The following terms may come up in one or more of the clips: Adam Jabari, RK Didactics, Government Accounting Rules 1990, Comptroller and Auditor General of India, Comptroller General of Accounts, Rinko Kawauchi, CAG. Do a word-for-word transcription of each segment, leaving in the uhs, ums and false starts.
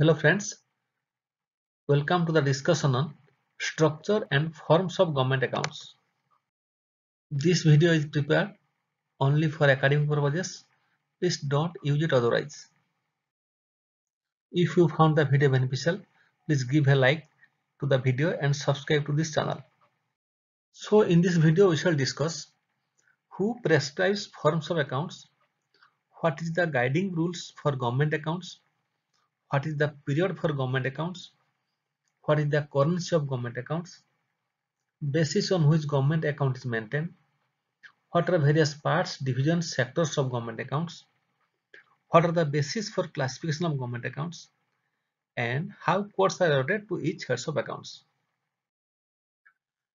Hello friends, welcome to the discussion on structure and forms of government accounts. This video is prepared only for academic purposes. Please don't use it otherwise. If you found the video beneficial, please give a like to the video and subscribe to this channel. So in this video we shall discuss who prescribes forms of accounts, what is the guiding rules for government accounts, what is the period for government accounts, what is the currency of government accounts, basis on which government account is maintained, what are various parts, divisions, sectors of government accounts, what are the basis for classification of government accounts, and how codes are allotted to each heads of accounts.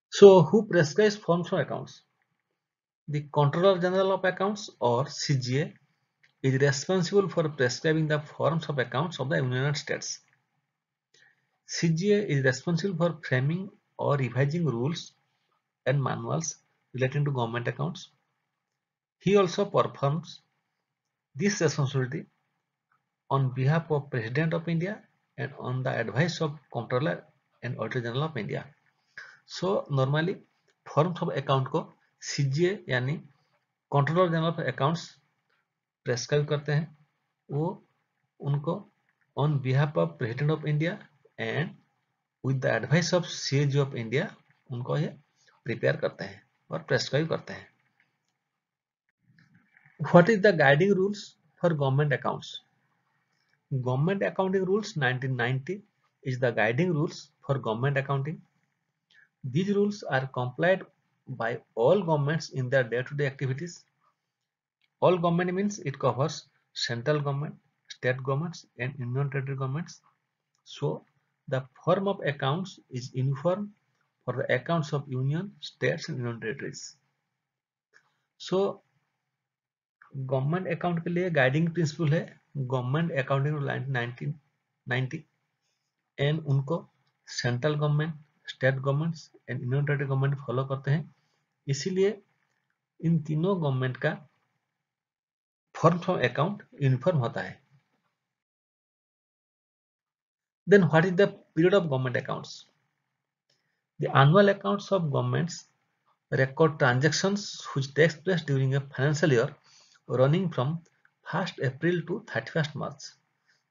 So who prescribes forms of accounts? The Comptroller General of Accounts or C G A is responsible for prescribing the forms of accounts of the United States. C G A is responsible for framing or revising rules and manuals relating to government accounts. He also performs this responsibility on behalf of President of India and on the advice of Comptroller and Auditor General of India. So normally forms of account को C G A यानी Comptroller General of Accounts prescribe करते हैं, वो उनको on behalf of president of India and with the advice of CAG of India उनको ये prepare करते हैं और प्रेस्क्राइब करते हैं। What is the guiding rules for government accounts? Government accounting rules nineteen ninety is the guiding rules for government accounting. These rules are complied by all governments in their day to day activities. All government means it covers central government, state governments, and union territory governments. So the form of accounts is uniform for the accounts of union, states, and union territories. So government account के लिए guiding principle है government accounting rule nineteen ninety, and उनको central government, state governments, and union territory government follow करते हैं. इसीलिए इन तीनों government का forms of account uniform होता है. Then what is the period of government accounts? The annual accounts of governments record transactions which takes place during a financial year running from first April to thirty-first March.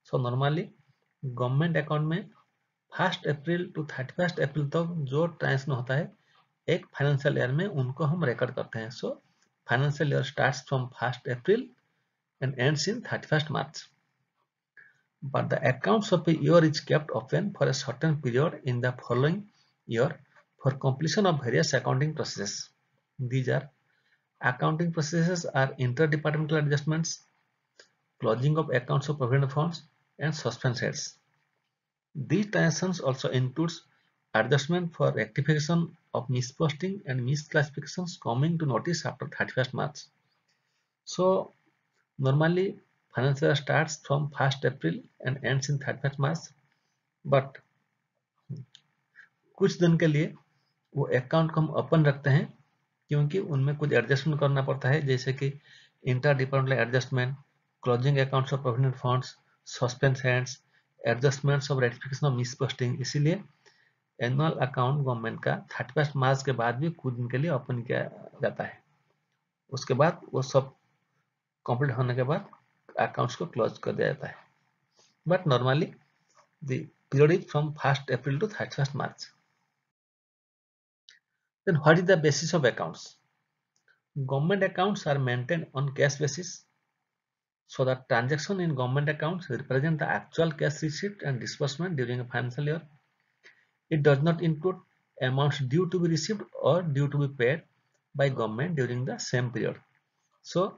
So normally government account में first April to thirty-first April तक जो transaction होता है एक financial year में उनको हम record करते हैं. So financial year starts from first April and ends in thirty-first March, but the accounts of a year is kept open for a certain period in the following year for completion of various accounting processes. These are accounting processes are interdepartmental adjustments, closing of accounts of provident funds, and suspense heads. These transactions also includes adjustment for rectification of misposting and misclassifications coming to notice after thirty-first March. So normally financial year starts from first April and ends in thirty-first March, but कुछ दिन के लिए वो account को हम open रखते हैं क्योंकि उनमें कुछ एडजस्टमेंट करना पड़ता है, जैसे कि inter departmental adjustment, closing accounts of provident funds, suspense heads, adjustments of rectification of misposting. इसीलिए एनुअल अकाउंट गवर्नमेंट का थर्टी फर्स्ट मार्च के बाद भी कुछ दिन के लिए ओपन किया जाता है, उसके बाद वो सब कंप्लीट होने के बाद अकाउंट्स को क्लोज कर दिया जाता है. But normally the period is from first April to thirty first March. Then what is the basis of accounts? Government accounts are maintained on cash basis, so that transaction in government accounts represent the actual cash receipt and disbursement during a financial year. It does not include amounts due to be received or due to be paid by government during the same period. So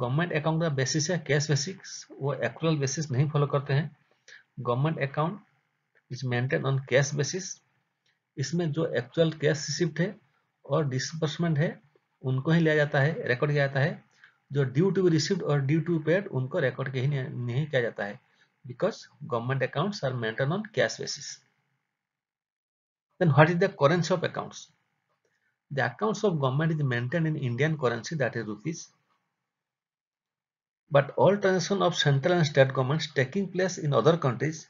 government account का basis है cash basis, वो accrual basis नहीं follow करते हैं. Government account is maintained on cash basis. इसमें जो actual cash receipt है और disbursement है उनको ही लिया जाता है, record किया जाता है. जो due to be received और due to be paid उनको record के ही नहीं किया जाता है, because government accounts are maintained on cash basis. Then what is the currency of accounts? The accounts of government is maintained in Indian currency, that is rupees, but all transactions of central and state governments taking place in other countries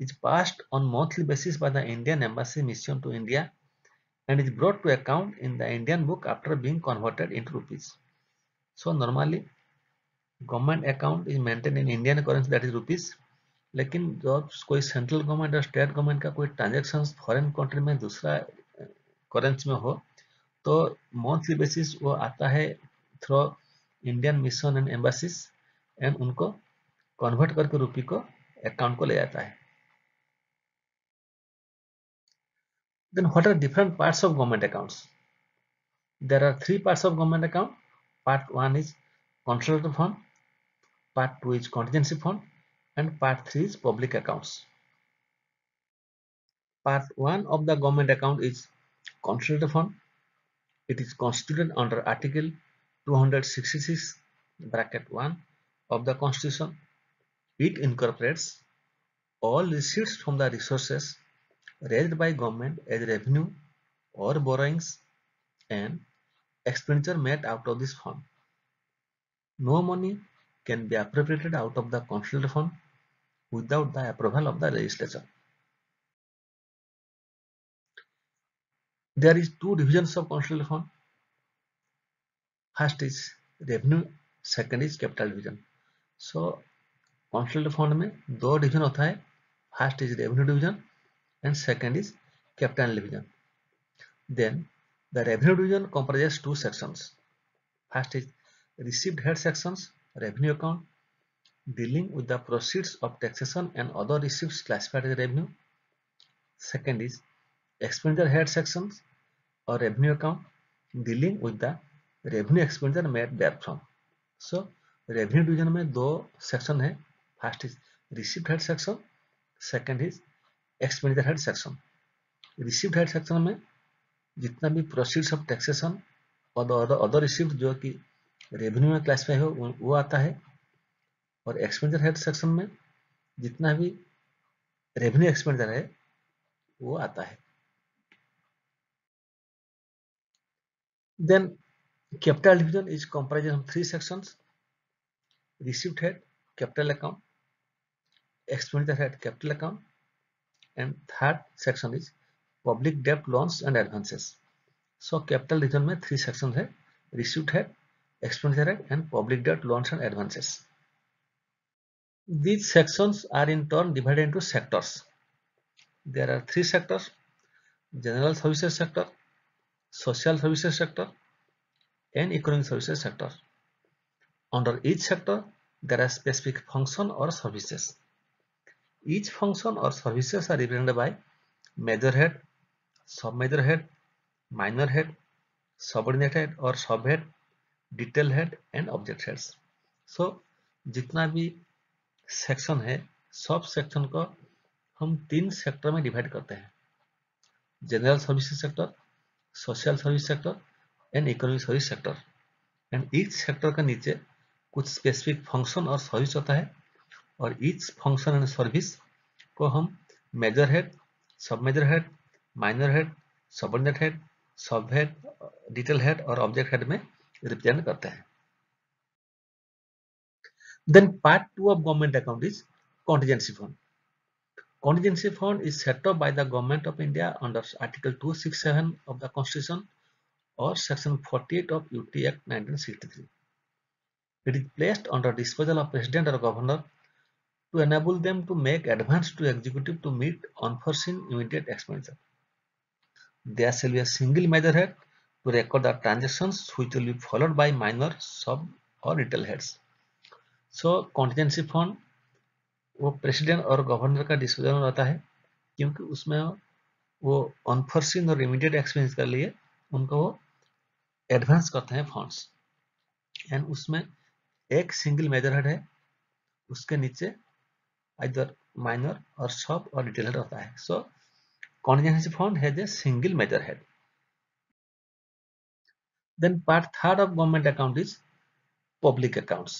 is passed on monthly basis by the Indian Embassy Mission to India and is brought to account in the Indian book after being converted into rupees. So normally government account is maintained in Indian currency, that is rupees. लेकिन जब कोई central government और state government का कोई transaction foreign country में दूसरा currency में हो तो मंथली बेसिस वो आता है through Indian mission and embassies and उनको कन्वर्ट करके रुपी को अकाउंट को ले जाता है. Then what are different parts of government accounts? There are three parts of government account. Part one is controller fund, part two is contingency fund and part three is public accounts. Part one of the government account is consolidated fund. It is constituted under Article two sixty-six bracket one of the Constitution. It incorporates all receipts from the resources raised by government as revenue or borrowings and expenditure made out of this fund. No money can be appropriated out of the consolidated fund without the approval of the legislature. There is two divisions of consolidated fund. First is revenue, second is capital division. So consolidated fund में दो division होता है. First is revenue division and second is capital division. Then the revenue division comprises two sections. First is received head sections. Revenue account dealing with the proceeds of taxation and other receipts classified as revenue. Second is expenditure head sections or revenue account dealing with the revenue expenditure made therefrom. So revenue division में दो section है. First is receipt head section, second is expenditure head section. Receipt head section में जितना भी proceeds of taxation और other receipts जो कि revenue में क्लासिफाई हो वो आता है, और एक्सपेंडिचर हेड सेक्शन में जितना भी रेवेन्यू एक्सपेंडिचर है वो आता है. Then capital division is comprise of three sections. Received head capital account, expenditure head capital account and third section is public डेब्ट loans and advances. So capital division में three section है, received head, expenditure and public debt loans and advances. These sections are in turn divided into sectors. There are three sectors: general services sector, social services sector and economic services sector. Under each sector there are specific function or services. Each function or services are represented by major head, sub major head, minor head, subordinate head or sub head, detail head and object heads. So जितना भी section है sub section को हम तीन sector में divide करते हैं: general service sector, social service sector and economic service sector. And each sector के नीचे कुछ स्पेसिफिक फंक्शन और सर्विस होता है, और ईच फंक्शन एंड सर्विस को हम major head, sub major head, minor head, subordinate head, sub head, detail head और ऑब्जेक्ट हेड में रिप्रेजेंट करते हैं. Then part two of government account is contingency fund. Contingency fund is set up by the government of India under article two sixty-seven of the constitution और section forty-eight of UT act nineteen sixty-three. It is placed under disposal of president और governor to enable them to make advance to executive to meet unforeseen immediate expenditure. There shall be a single major head to record the transactions which will be followed by minor, sub or detail heads. So contingency fund वो president और governor का disposal में रहता है, क्योंकि उसमें वो unforeseen और इमीडिएट एक्सपेंस के लिए उनको वो एडवांस करते हैं फंड्स. एंड उसमें एक सिंगल मेजर हेड है, उसके नीचे आइदर माइनर और सब और डिटेल हेड रहता है. So contingency fund has a single major head. Then part third of government account is public accounts.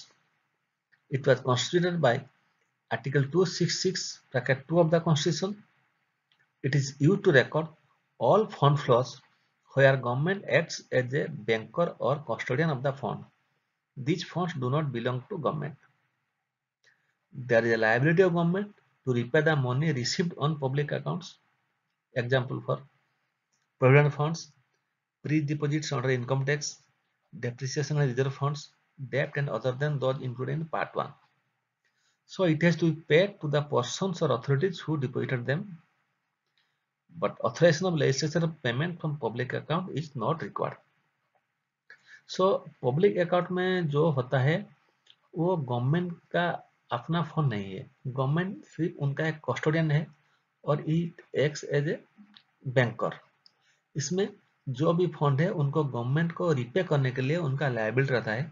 It was constituted by Article two sixty-six bracket two of the Constitution. It is used to record all fund flows where government acts as a banker or custodian of the fund. These funds do not belong to government. There is a liability of government to repay the money received on public accounts. Example for provident funds, pre-deposits under income tax, depreciation and reserve funds, debt and other than those included in part one. So it has to be paid to the persons or authorities who deposited them. But authorization of legislation of payment from public account is not required. So public account में जो होता है वो government का अपना fund नहीं है, government सिर्फ उनका एक कस्टोडियन है और it acts as a banker. इसमें जो भी फंड है उनको गवर्नमेंट को रिपे करने के लिए उनका लायबिलिटी रहता है,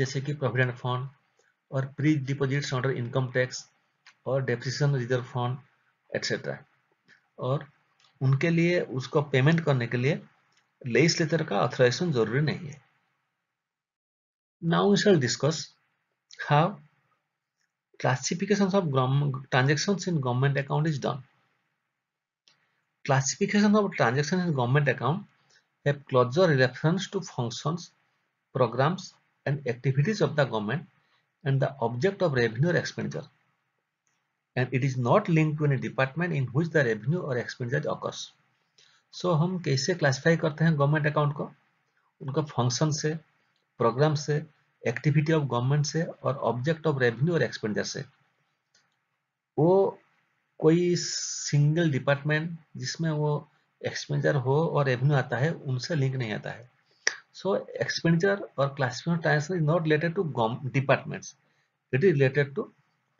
जैसे कि प्रोविडेंट फंड और pre deposits under income tax और डेप्रिसिएशन रिजर्व फंड एक्सेट्रा, और उनके लिए उसको पेमेंट करने के लिए लेजिस्लेचर का ऑथराइजेशन जरूरी नहीं है। Now we shall discuss how classifications of transactions in government account is done. Classification of transactions in government account have closer reference to functions, programs, and activities of the government and the object of revenue or expenditure. And it is not linked to any department in which the revenue or expenditure occurs. So हम कैसे classify करते हैं government account को? उनका function से, programme से, activity of government से और ऑब्जेक्ट ऑफ रेवेन्यू और एक्सपेंडिचर से। वो कोई सिंगल डिपार्टमेंट जिसमें वो एक्सपेंडिचर हो और रेवेन्यू आता है उनसे लिंक नहीं आता है। सो एक्सपेंडिचर और classification transaction is not related to departments, it is related to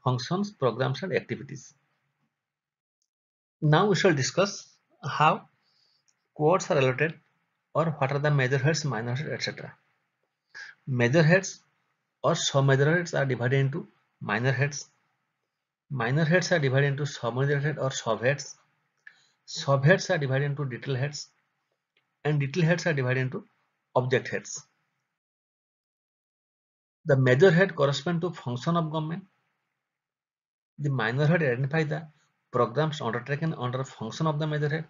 functions, programmes and activities. Now we shall discuss how codes are allotted और what are the major heads, minor heads etcetera. Major heads or sub-major heads are divided into minor heads. Minor heads are divided into sub-major head or sub-heads. Sub-heads are divided into detail heads, and detail heads are divided into object heads. The major head corresponds to function of government. The minor head identifies the programs undertaken under function of the major head.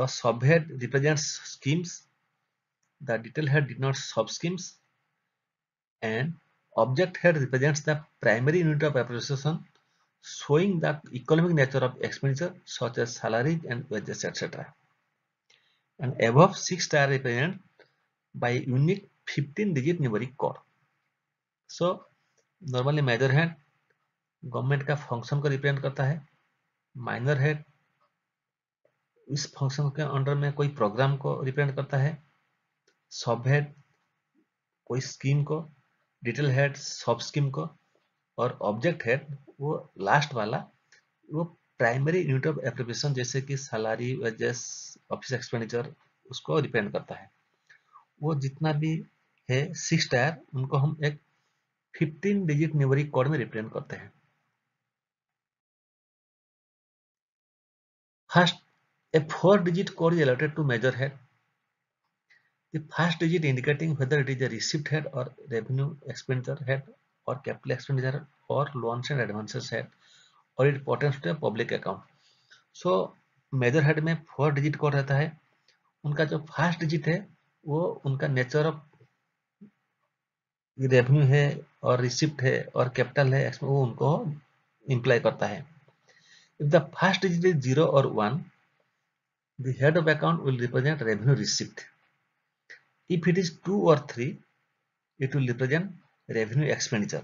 The sub-head represents schemes. The detail head denotes sub-schemes, and object head represents the primary unit of appreciation, showing the economic nature of expenditure such as salaries and wages, et cetera. And above six are represented by unique fifteen digit numeric code. So normally major head government का function को represent करता है, minor head इस function के under में कोई program को represent करता है, सब हेड कोई स्कीम को, डिटेल हेड सब स्कीम को, और ऑब्जेक्ट हेड वो लास्ट वाला वो प्राइमरी यूनिट ऑफ एप्रोप्रिएशन जैसे कि सैलरी, वेजेस, ऑफिस एक्सपेंडिचर उसको रिप्रेजेंट करता है। वो जितना भी है सिक्स टायर उनको हम एक पंद्रह डिजिट न्यूमेरिक कोड में रिप्रेजेंट करते हैं। First a four digit code is allotted to major head. The first digit indicating whether it is a receipt head or revenue expenditure head or capital expenditure or loans and advances head or it pertains to a public account. So major head में four digit code रहता है, उनका जो first digit है वो उनका nature of revenue है और receipt है और capital है, वो उनको imply करता है। If the first digit is zero or one, the head of account will represent revenue receipt. If it is two or three, it will represent revenue expenditure.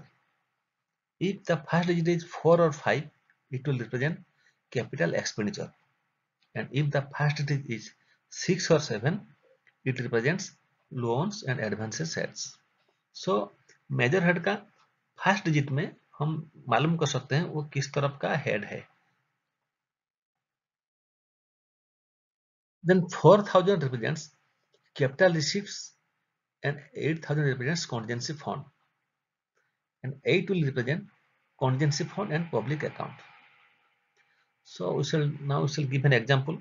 If the first digit is four or five, it will represent capital expenditure. And if the first digit is six or seven, it represents loans and advances heads. So major head का first digit में हम मालूम कर सकते हैं वो किस तरफ का head है। Then four thousand represents capital receipts and eight thousand represents contingency fund, and eight will represent contingency fund and public account. So we shall now we shall give an example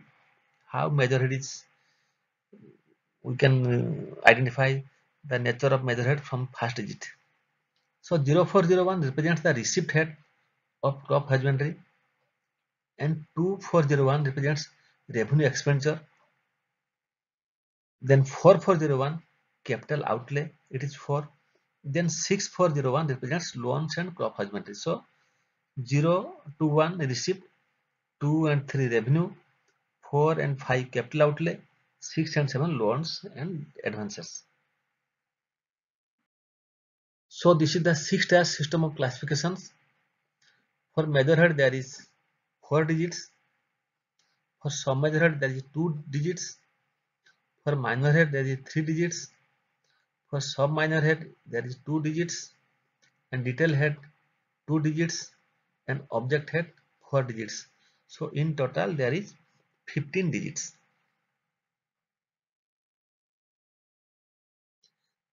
how major head is. We can identify the nature of major head from first digit. So zero four zero one represents the receipt head of crop husbandry, and two four zero one represents revenue expenditure. Then four four zero one capital outlay, it is four. Then six four zero one represents loans and crop husbandry. So zero to one receipt, two and three revenue, four and five capital outlay, six and seven loans and advances. So this is the six-tier system of classifications. For major head there is four digits. For sub major head there is two digits. For minor head there is three digits. For sub minor head there is two digits, and detail head two digits, and object head four digits. So in total there is fifteen digits.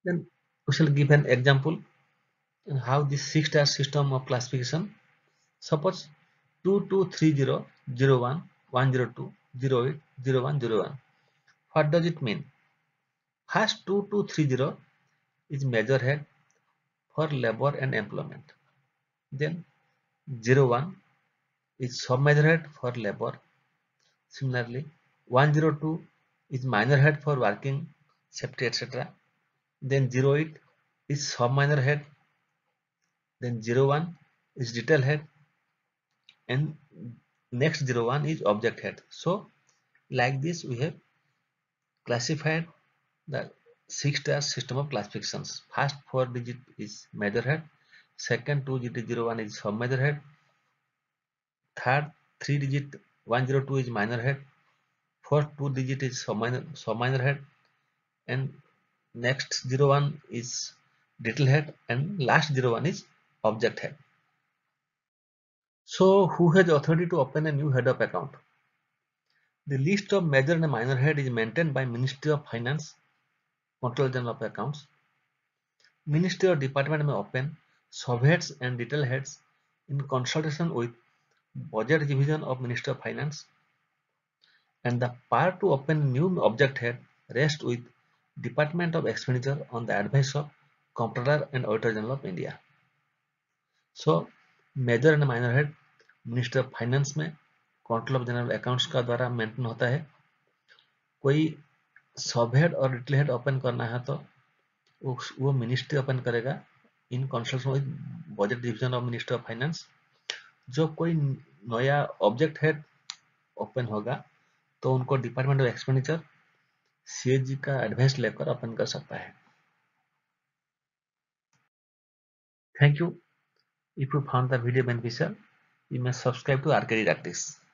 Then we shall give an example and how this six-tier system of classification. Suppose two two three zero zero one one zero two zero eight zero one zero one. What does it mean? First two two three zero is major head for labor and employment. Then zero one is sub major head for labor. Similarly, one zero two is minor head for working, safety, et cetera. Then zero eight is sub minor head. Then zero one is detail head, and next zero one is object head. So like this we have classified the six-tier system of classifications. First four digit is major head. Second two digit zero one is sub major head. Third three digit one zero two is minor head. Fourth two digit is sub minor sub minor head, and next zero one is detail head, and last zero one is object head. So who has authority to open a new head of account? The list of major and minor head is maintained by Ministry of Finance, Comptroller General of Accounts. Ministry or department may open subheads and detail heads in consultation with Budget Division of Ministry of Finance, and the power to open new object head rests with Department of Expenditure on the advice of Comptroller and Auditor General of India. So major and minor head minister of finance में controller general accounts का द्वारा maintain होता है। कोई सब head और detail head open करना है तो वो मिनिस्ट्री ओपन करेगा in consultation with budget division of minister of finance. जो कोई नया ऑब्जेक्ट हेड ओपन होगा तो उनको department of expenditure C H G का एडवाइस लेकर ओपन कर सकता है। Thank you. If you found the video beneficial, you may subscribe to R K Didactics.